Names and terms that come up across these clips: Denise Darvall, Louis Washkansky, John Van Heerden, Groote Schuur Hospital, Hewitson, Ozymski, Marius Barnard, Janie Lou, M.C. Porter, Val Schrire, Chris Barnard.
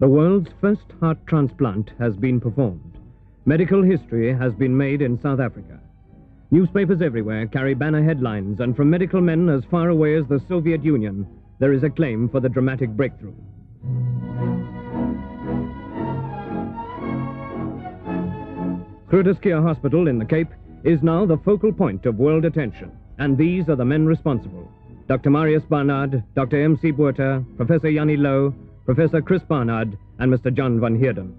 The world's first heart transplant has been performed. Medical history has been made in South Africa. Newspapers everywhere carry banner headlines, and from medical men as far away as the Soviet Union, there is acclaim for the dramatic breakthrough. Groote Schuur Hospital in the Cape is now the focal point of world attention, and these are the men responsible: Dr. Marius Barnard, Dr. M.C. Porter, Professor Janie Lou, Professor Chris Barnard, and Mr. John Van Heerden.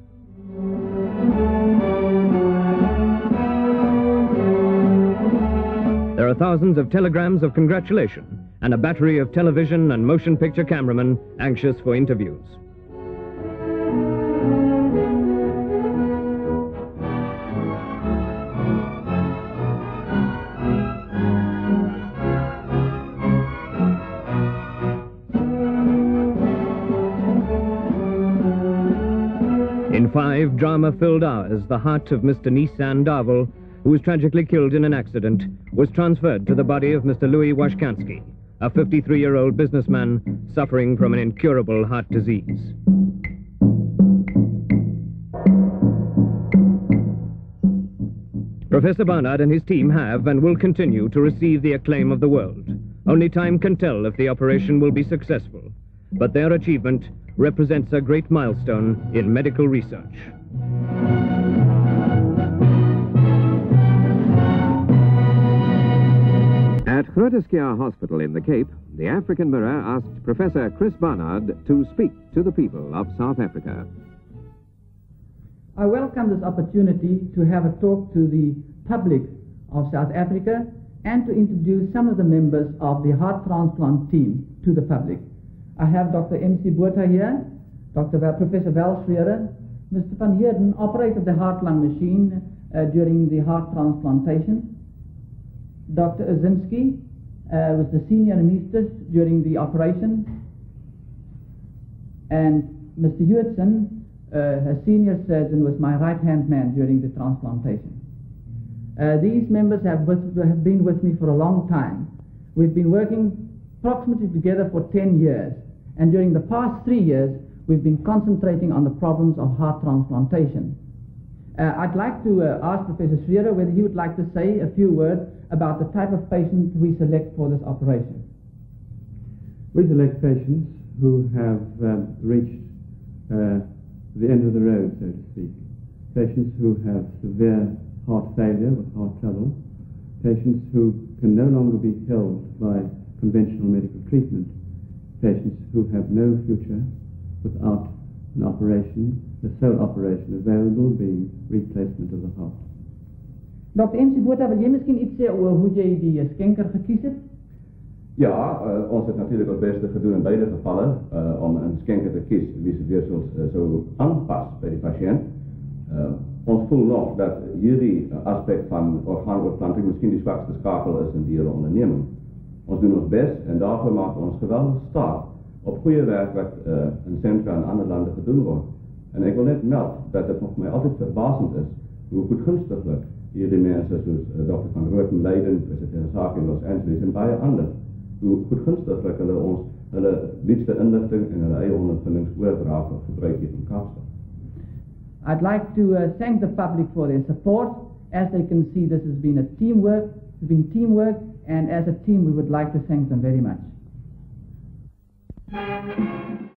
There are thousands of telegrams of congratulation and a battery of television and motion picture cameramen anxious for interviews. In 5 drama-filled hours, the heart of Miss Denise Darvall, who was tragically killed in an accident, was transferred to the body of Mr. Louis Washkansky, a 53-year-old businessman suffering from an incurable heart disease. Professor Barnard and his team have and will continue to receive the acclaim of the world. Only time can tell if the operation will be successful, but their achievement represents a great milestone in medical research. At Groote Schuur Hospital in the Cape, the African Mirror asked Professor Chris Barnard to speak to the people of South Africa. I welcome this opportunity to have a talk to the public of South Africa and to introduce some of the members of the heart transplant team to the public. I have Dr. M.C. Porter here, Professor Val Schrire. Mr. Van Heerden operated the heart-lung machine during the heart transplantation. Dr. Ozymski was the senior anesthetist during the operation. And Mr. Hewitson, a senior surgeon, was my right-hand man during the transplantation. These members have been with me for a long time. We've been working approximately together for 10 years. And during the past 3 years, we've been concentrating on the problems of heart transplantation. I'd like to ask Professor Schrire whether he would like to say a few words about the type of patients we select for this operation. We select patients who have reached the end of the road, so to speak. Patients who have severe heart failure with heart trouble. Patients who can no longer be held by conventional medical treatment. Patients who have no future without an operation, the sole operation available being replacement of the heart. Dr. M.C. Porter, wil jij misschien iets zeggen over hoe jij die skenker gekies hebt? Ja, ons het natuurlijk het beste gedoen in beide gevallen om een skenker te kiezen wie ze weer zo aanpast bij de patiënt. Ons voelt nog dat jullie aspect van orgaanoverplanting misschien de zwakste schakel is in die onderneming. Ons doen ons best en daarvoor maken we ons geweldig sterk op goede werk wat in Centra en andere landen gedoen wordt. En ik wil net melden dat het nog mij altijd verbazend is hoe goedgunstiglijk jullie mensen zoals dokter Van Roeten Leiden, president Zaak in Los Angeles en bij anderen, hoe goedgunstiglijk hulle ons hulle liefste inlichting en hulle eigen ondervindings oordragen of gebruik hier in Kaapstad. I'd like to thank the public for their support. As they can see, this has been a teamwork. It's been teamwork. And as a team, we would like to thank them very much.